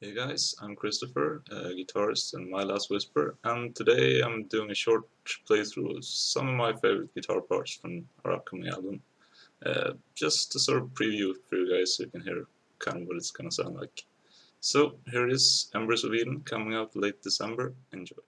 Hey guys, I'm Christopher, guitarist in My Last Whisper, and today I'm doing a short playthrough of some of my favorite guitar parts from our upcoming album. Just to sort of preview for you guys so you can hear kind of what it's gonna sound like. So here is Embers of Eden, coming out late December. Enjoy.